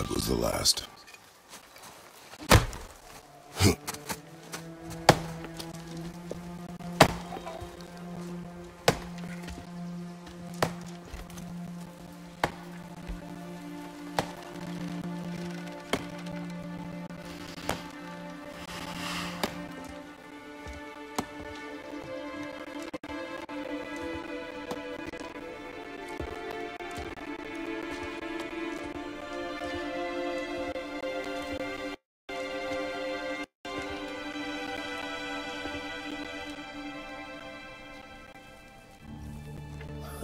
that was the last.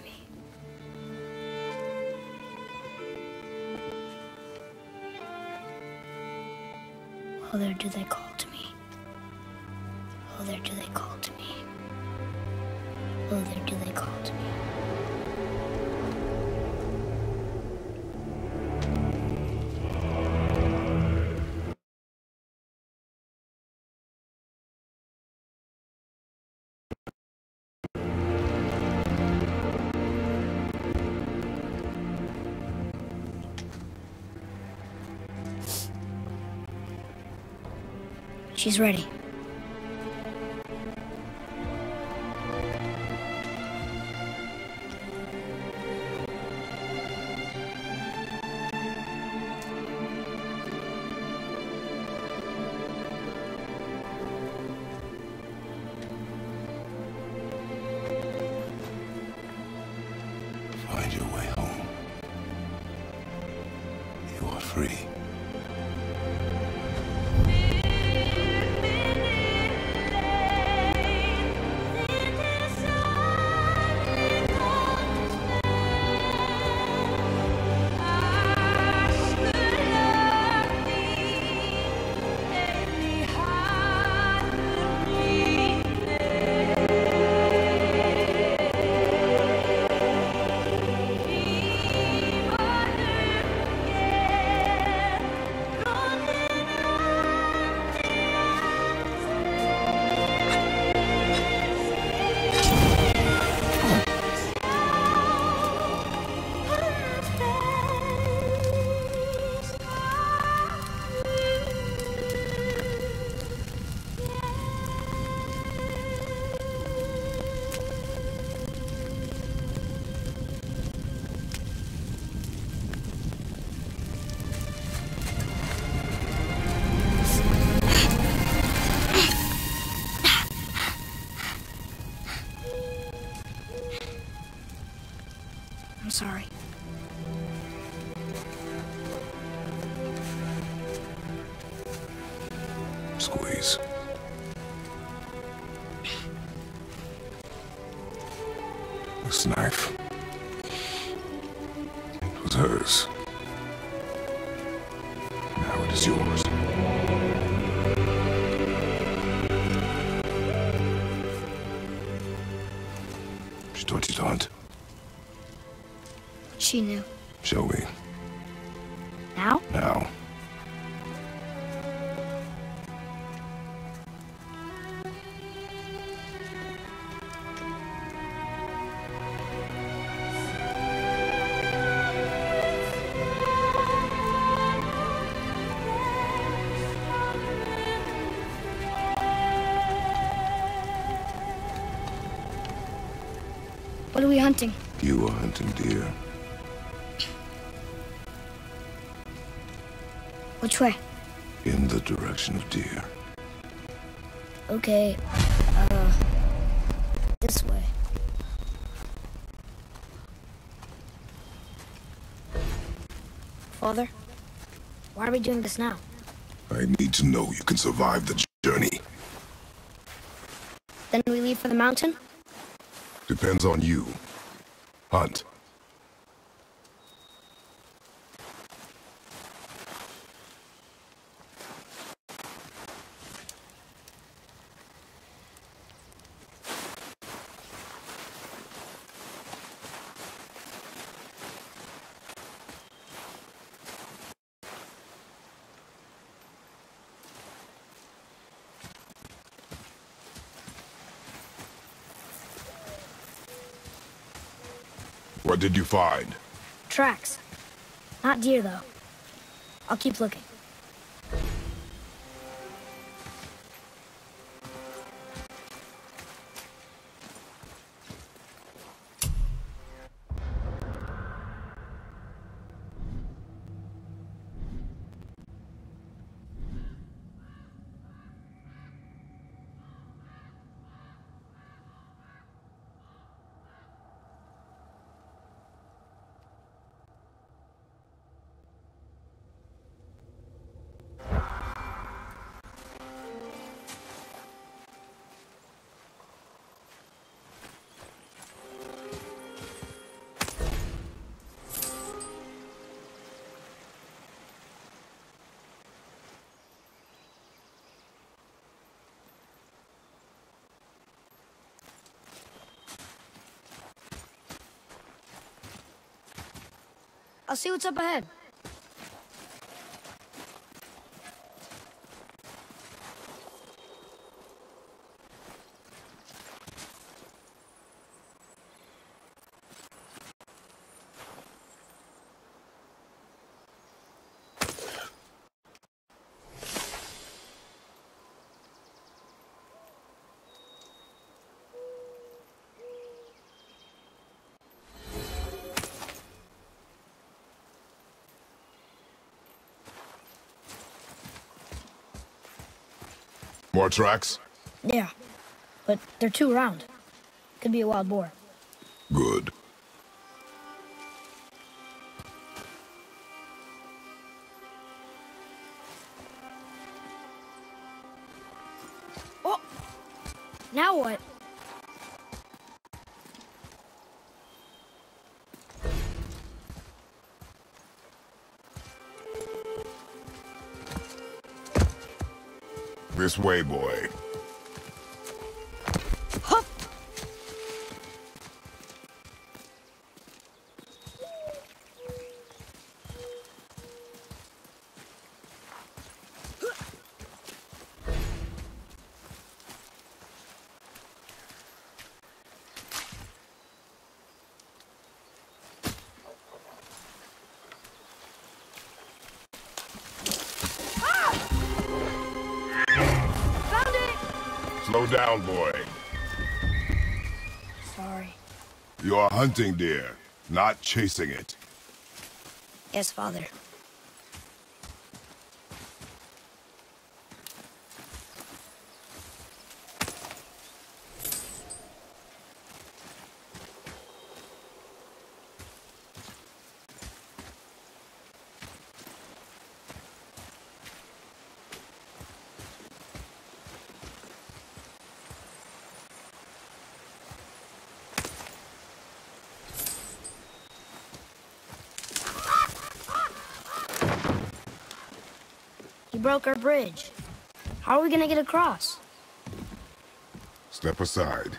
me? Oh, there do they call to me. Oh, there do they call to me. Oh, there do they call to me. She's ready. Find your way home. You are free. I'm sorry. Squeeze. This knife. It was hers. Now it is yours. She taught you to hunt. She knew. Shall we? Now? Now. What are we hunting? You are hunting deer. Which way? In the direction of deer. Okay, this way. Father, why are we doing this now? I need to know you can survive the journey. Then we leave for the mountain? Depends on you. Hunt. What did you find? Tracks. Not deer, though. I'll keep looking. I'll see what's up ahead. More tracks? Yeah, but they're too round. Could be a wild boar. Good. Oh! Now what? This way, boy. Huh. Slow down, boy. Sorry. You are hunting deer, not chasing it. Yes, Father. We broke our bridge. How are we gonna get across? Step aside.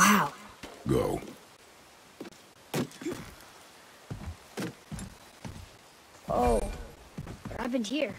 Wow. Go. Oh, what happened here?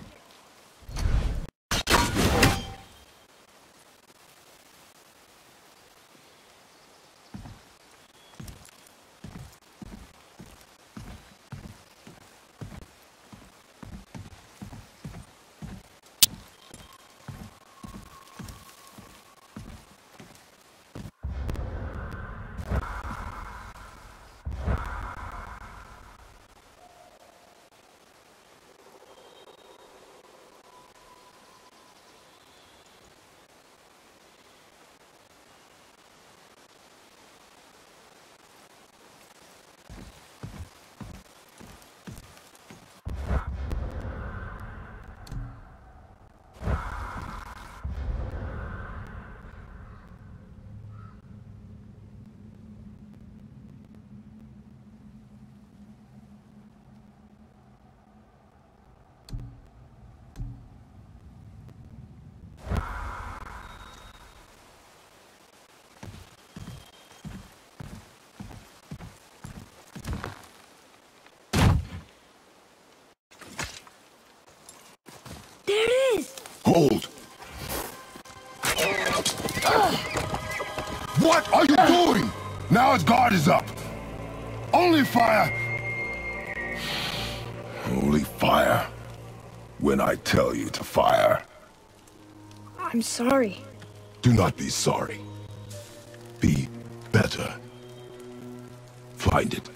There it is! Hold! What are you doing? Now his guard is up! Only fire! Only fire. When I tell you to fire. I'm sorry. Do not be sorry. Be better. Find it.